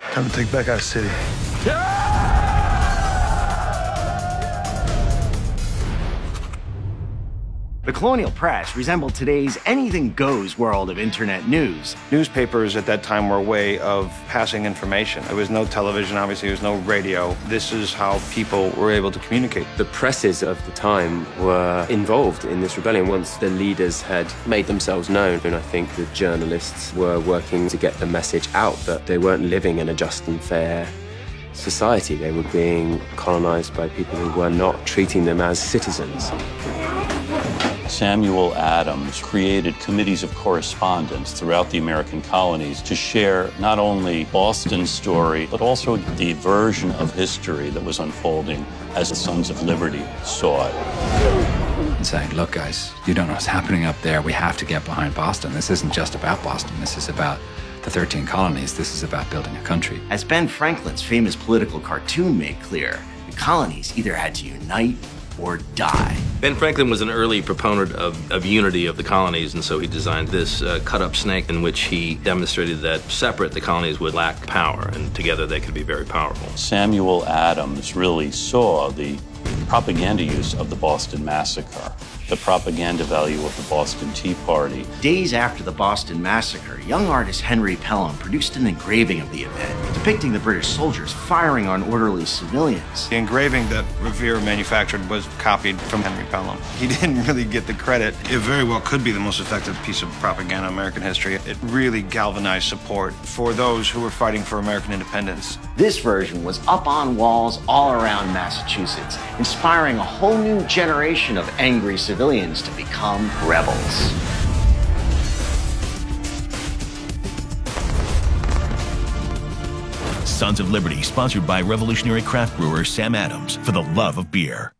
Time to take back our city. Yeah! The colonial press resembled today's anything-goes world of internet news. Newspapers at that time were a way of passing information. There was no television, obviously, there was no radio. This is how people were able to communicate. The presses of the time were involved in this rebellion once the leaders had made themselves known. And I think the journalists were working to get the message out that they weren't living in a just and fair society. They were being colonized by people who were not treating them as citizens. Samuel Adams created committees of correspondence throughout the American colonies to share not only Boston's story, but also the version of history that was unfolding as the Sons of Liberty saw it. And saying, look, guys, you don't know what's happening up there. We have to get behind Boston. This isn't just about Boston. This is about the 13 colonies. This is about building a country. As Ben Franklin's famous political cartoon made clear, the colonies either had to unite or die. Ben Franklin was an early proponent of unity of the colonies, and so he designed this cut-up snake in which he demonstrated that separate the colonies would lack power, and together they could be very powerful. Samuel Adams really saw the propaganda use of the Boston Massacre, the propaganda value of the Boston Tea Party. Days after the Boston Massacre, young artist Henry Pelham produced an engraving of the event, depicting the British soldiers firing on orderly civilians. The engraving that Revere manufactured was copied from Henry Pelham. He didn't really get the credit. It very well could be the most effective piece of propaganda in American history. It really galvanized support for those who were fighting for American independence. This version was up on walls all around Massachusetts, inspiring a whole new generation of angry civilians to become rebels. Sons of Liberty, sponsored by revolutionary craft brewer Sam Adams for the love of beer.